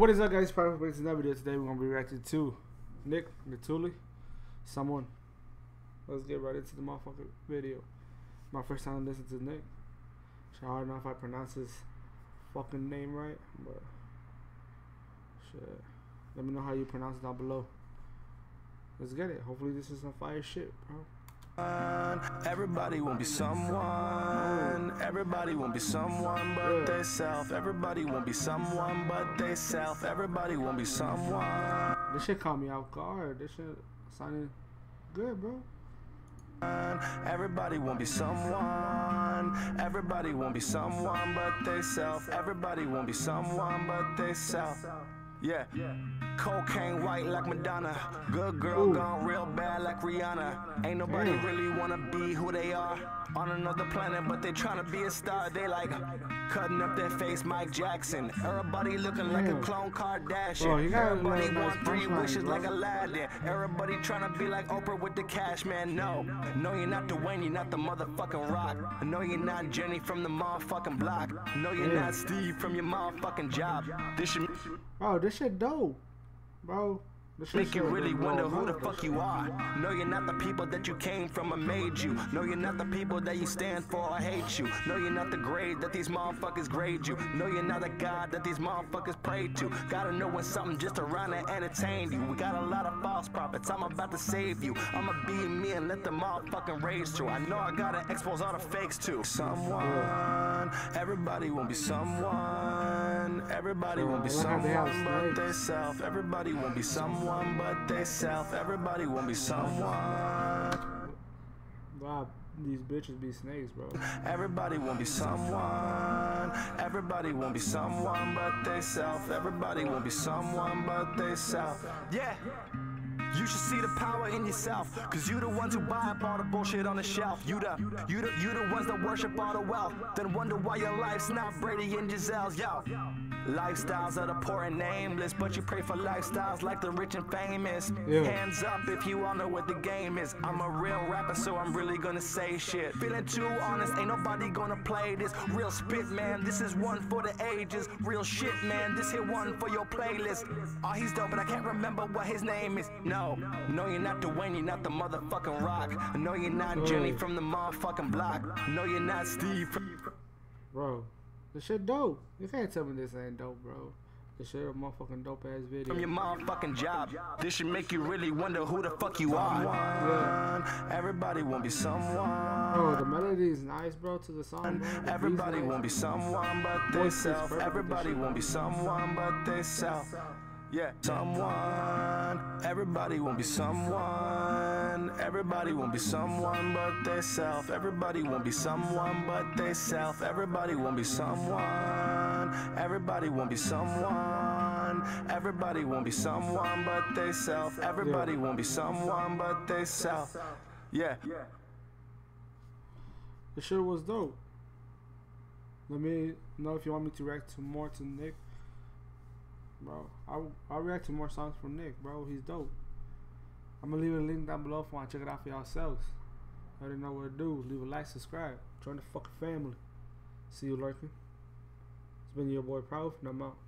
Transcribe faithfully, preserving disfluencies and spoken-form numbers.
what is up, guys? PrideWolf Reaction. Today we're gonna be reacting to Nick Nittoli. Someone. Let's get right into the motherfucking video. My first time listening to Nick. It's hard enough I pronounce his fucking name right, but shit. Let me know how you pronounce it down below. Let's get it. Hopefully this is some fire shit, bro. Everybody won't be someone. Everybody won't be someone but they self. Everybody won't be someone but they self. Everybody won't be someone. This shit caught me off guard. This shit sounded good, bro. Everybody won't be someone. Everybody won't be someone but they self. Everybody won't be someone but they self. Yeah. Cocaine white like Madonna. Good girl Ooh. Gone real bad like Rihanna. Ain't nobody Damn. Really wanna be who they are. On another planet, but they tryna be a star. They like cutting up their face, Mike Jackson. Everybody looking Damn. Like a clone Kardashian. Bro, everybody want three wishes like Aladdin. Everybody tryna be like Oprah with the cash, man. No, no, you're not Dwayne, you're not the motherfucking Rock. No, you're not Jenny from the motherfucking block. No, you're Damn. Not Steve from your motherfucking job. This shit, oh, this shit dope. Bro, make you really wonder who the fuck you are. No, you're not the people that you came from or made you. No, you're not the people that you stand for or hate you. No, you're not the grade that these motherfuckers grade you. No, you're not the God that these motherfuckers pray to. Gotta know when something just around and entertain you. We got a lot of false prophets, I'm about to save you. I'ma be me and let the motherfucking rage through. I know I gotta expose all the fakes too. Someone, everybody won't be someone. Everybody won't be someone but they self. Everybody won't be someone but they self. Everybody won't be someone. Wow, these bitches be snakes, bro. Everybody won't be someone. Everybody won't be someone but they self. Everybody won't be someone but they self. Yeah. You should see the power in yourself, cause you the ones who buy up all the bullshit on the shelf. You the, you the, you the ones that worship all the wealth, then wonder why your life's not Brady and Giselle's, yo. Lifestyles are the poor and nameless, but you pray for lifestyles like the rich and famous. Yeah. Hands up if you all know what the game is. I'm a real rapper, so I'm really gonna say shit. Feeling too honest, ain't nobody gonna play this. Real spit, man, this is one for the ages. Real shit, man, this here one for your playlist. Oh, he's dope, but I can't remember what his name is. No, no, you're not Dwayne, you're not the motherfucking Rock. No, you're not Jenny from the motherfucking block. No, you're not Steve. Bro. This shit dope. You can't tell me this ain't dope, bro. This shit a motherfucking dope ass video. From your motherfucking job. This should make you really wonder who the fuck you someone. Are. Yeah. Everybody won't be someone. Bro, the melody is nice, bro, to the song. Bro. Everybody nice. Won't be someone but they self. Everybody won't be someone but they self. Yeah. Someone. Everybody won't be someone. Everybody won't be someone but they self. Everybody won't be someone but they self. Everybody won't be someone. Everybody won't be someone. Everybody won't be someone but they self. Everybody won't be someone but they self. Yeah. The shit was dope. Let me know if you want me to react to more to Nick. Bro, I I react to more songs from Nick, bro. He's dope. I'm gonna leave a link down below if you want to check it out for yourselves. I already know what to do. Leave a like, subscribe, join the fucking family. See you lurking. It's been your boy Prof, and I'm out.